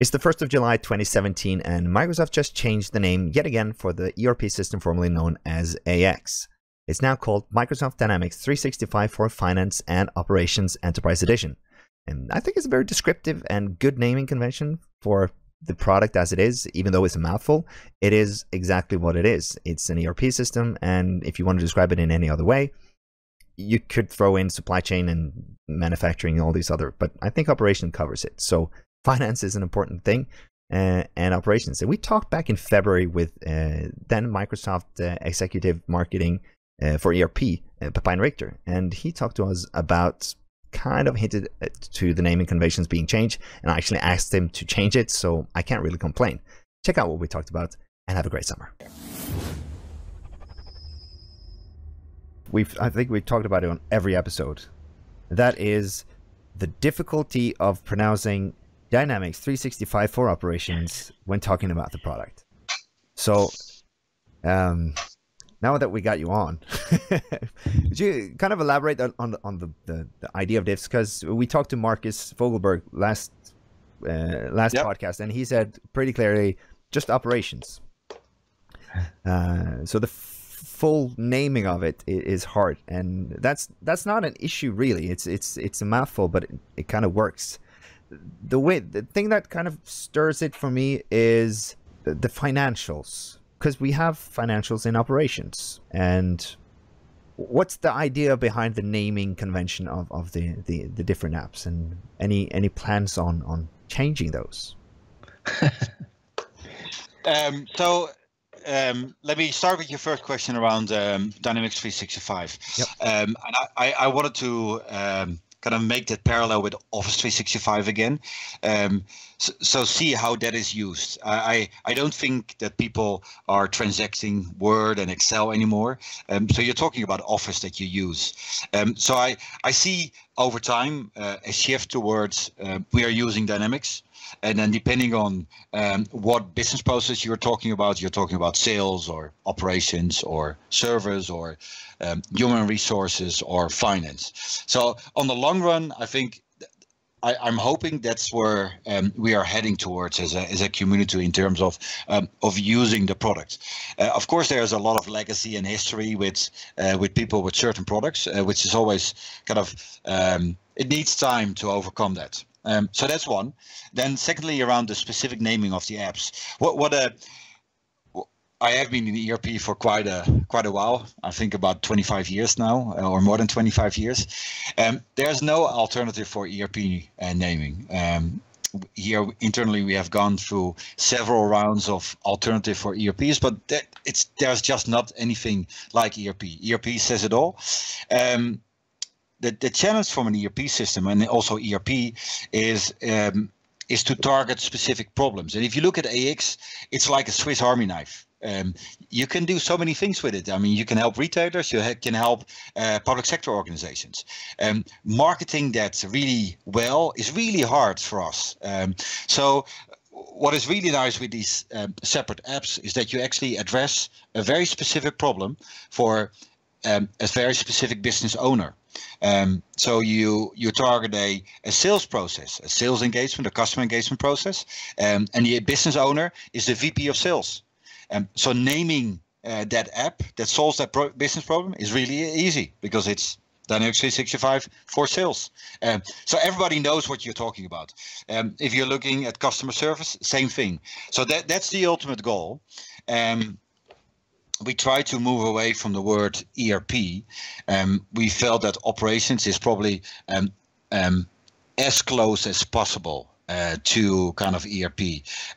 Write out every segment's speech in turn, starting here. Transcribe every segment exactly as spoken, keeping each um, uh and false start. It's the first of July twenty seventeen and Microsoft just changed the name yet again for the E R P system formerly known as A X. It's now called Microsoft Dynamics three sixty-five for Finance and Operations Enterprise Edition. And I think it's a very descriptive and good naming convention for the product as it is. Even though it's a mouthful, it is exactly what it is. It's an E R P system, and if you want to describe it in any other way, you could throw in supply chain and manufacturing and all these other, but I think operation covers it. So finance is an important thing, uh, and operations. And we talked back in February with uh, then Microsoft uh, Executive Marketing uh, for E R P, uh, Pepijn Richter, and he talked to us about, kind of hinted to the naming conventions being changed, and I actually asked him to change it, so I can't really complain. Check out what we talked about and have a great summer. We've, I think we've talked about it on every episode. That is the difficulty of pronouncing Dynamics three sixty-five for operations when talking about the product. So um, now that we got you on, would you kind of elaborate on, on, on the, the, the idea of diffs? Because we talked to Marcus Vogelberg last, uh, last yep. podcast, and he said pretty clearly just operations. Uh, so the full naming of it is hard, and that's that's not an issue really. It's it's it's a mouthful, but it, it kind of works. The way the thing that kind of stirs it for me is the, the financials, because we have financials in operations. And what's the idea behind the naming convention of of the the, the different apps, and any any plans on on changing those? um, so. Um, let me start with your first question around um, Dynamics three sixty-five. Yep. Um, and I, I wanted to um, kind of make that parallel with Office three sixty-five again. Um, so, so see how that is used. I, I, I don't think that people are transacting Word and Excel anymore. Um, so you're talking about Office that you use. Um, so I, I see over time uh, a shift towards uh, we are using Dynamics. And then depending on um, what business process you're talking about, you're talking about sales or operations or service or um, human resources or finance. So on the long run, I think I, I'm hoping that's where um, we are heading towards as a, as a community in terms of um, of using the product. Uh, of course, there's a lot of legacy and history with uh, with people with certain products, uh, which is always kind of um, it needs time to overcome that. Um, so that's one. Then secondly, around the specific naming of the apps. What what a I have been in E R P for quite a quite a while. I think about twenty-five years now, or more than twenty-five years. Um, there's no alternative for E R P uh, naming. Um, here internally, we have gone through several rounds of alternative for E R Ps, but that, it's there's just not anything like E R P. E R P says it all. Um, The, the challenge from an E R P system and also E R P is um, is to target specific problems. And if you look at A X, it's like a Swiss Army knife. Um, you can do so many things with it. I mean, you can help retailers, you ha can help uh, public sector organizations. Um, marketing that really well is really hard for us. Um, so what is really nice with these um, separate apps is that you actually address a very specific problem for um, a very specific business owner. Um, so you you target a, a sales process, a sales engagement, a customer engagement process, um, and the business owner is the V P of sales. Um, so naming uh, that app that solves that pro business problem is really easy because it's Dynamics three sixty-five for sales. Um, so everybody knows what you're talking about. Um, if you're looking at customer service, same thing. So that that's the ultimate goal. Um, We try to move away from the word E R P. Um, we felt that operations is probably um, um, as close as possible uh, to kind of E R P.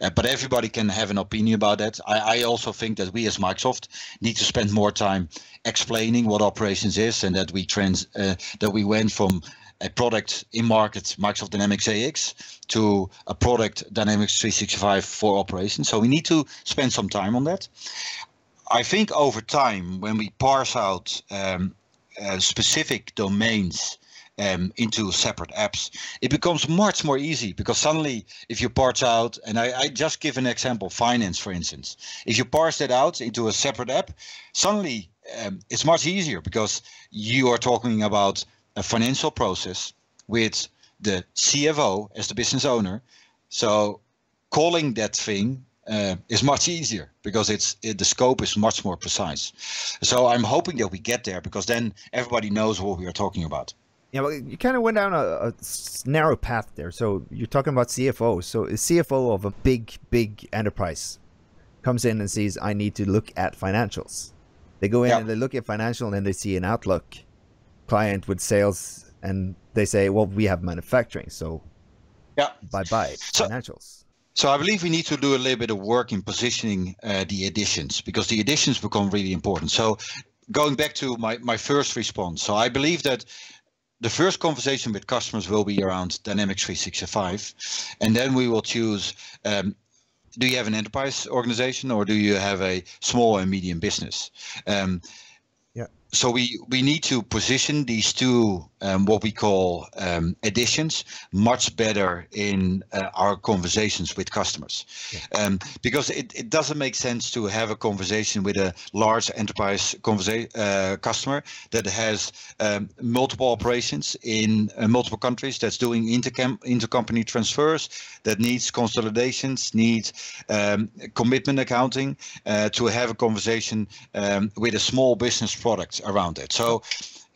Uh, but everybody can have an opinion about that. I, I also think that we as Microsoft need to spend more time explaining what operations is, and that we trans uh, that we went from a product in market, Microsoft Dynamics A X, to a product Dynamics three sixty-five for operations. So we need to spend some time on that. I think over time, when we parse out um, uh, specific domains um, into separate apps, it becomes much more easy, because suddenly if you parse out, and I, I just give an example, finance, for instance, if you parse that out into a separate app, suddenly um, it's much easier because you are talking about a financial process with the C F O as the business owner. So calling that thing uh, is much easier because it's it, the scope is much more precise. So I'm hoping that we get there, because then everybody knows what we are talking about. Yeah, well, you kind of went down a, a narrow path there. So you're talking about C F O. So a C F O of a big, big enterprise comes in and sees, I need to look at financials. They go in yeah. and they look at financial, and then they see an Outlook client with sales, and they say, well, we have manufacturing, so yeah. bye-bye, so, financials. So I believe we need to do a little bit of work in positioning uh, the additions, because the additions become really important. So going back to my, my first response, so I believe that the first conversation with customers will be around Dynamics three sixty-five, and then we will choose um, do you have an enterprise organization, or do you have a small and medium business? Um, yeah. So we, we need to position these two, um, what we call um, additions, much better in uh, our conversations with customers. Yeah. Um, because it, it doesn't make sense to have a conversation with a large enterprise conversa- uh, customer that has um, multiple operations in uh, multiple countries, that's doing intercom- intercompany transfers, that needs consolidations, needs um, commitment accounting, uh, to have a conversation um, with a small business product around it. So.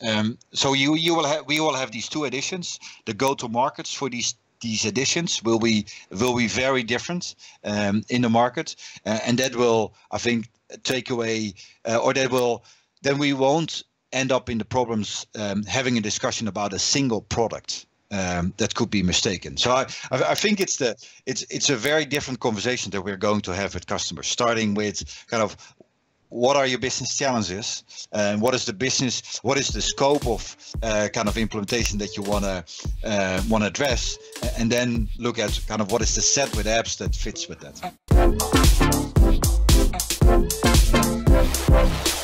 Um, so you you will have we will have these two editions. The go-to markets for these these editions will be will be very different um, in the market, uh, and that will, I think, take away uh, or that will then we won't end up in the problems um, having a discussion about a single product um, that could be mistaken. So I I think it's the it's it's a very different conversation that we're going to have with customers, starting with kind of, what are your business challenges, and what is the business? What is the scope of uh, kind of implementation that you wanna uh, wanna address, and then look at kind of what is the set with apps that fits with that.